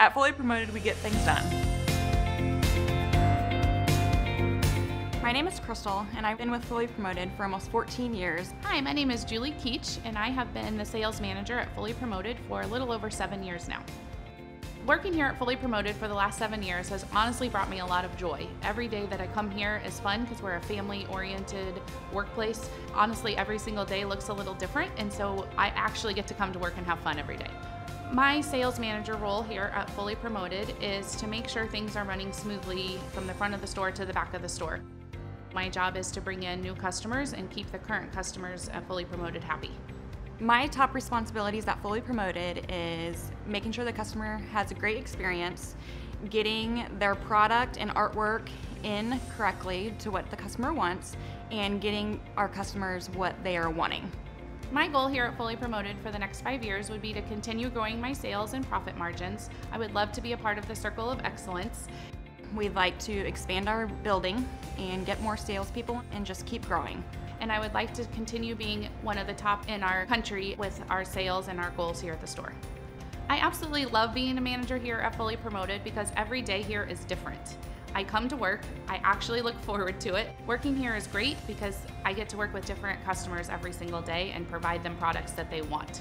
At Fully Promoted, we get things done. My name is Crystal, and I've been with Fully Promoted for almost 14 years. Hi, my name is Julie Keech, and I have been the sales manager at Fully Promoted for a little over 7 years now. Working here at Fully Promoted for the last 7 years has honestly brought me a lot of joy. Every day that I come here is fun because we're a family-oriented workplace. Honestly, every single day looks a little different, and so I actually get to come to work and have fun every day. My sales manager role here at Fully Promoted is to make sure things are running smoothly from the front of the store to the back of the store. My job is to bring in new customers and keep the current customers at Fully Promoted happy. My top responsibilities at Fully Promoted is making sure the customer has a great experience, getting their product and artwork in correctly to what the customer wants, and getting our customers what they are wanting. My goal here at Fully Promoted for the next 5 years would be to continue growing my sales and profit margins. I would love to be a part of the Circle of Excellence. We'd like to expand our building and get more salespeople and just keep growing. And I would like to continue being one of the top in our country with our sales and our goals here at the store. I absolutely love being a manager here at Fully Promoted because every day here is different. I come to work, I actually look forward to it. Working here is great because I get to work with different customers every single day and provide them products that they want.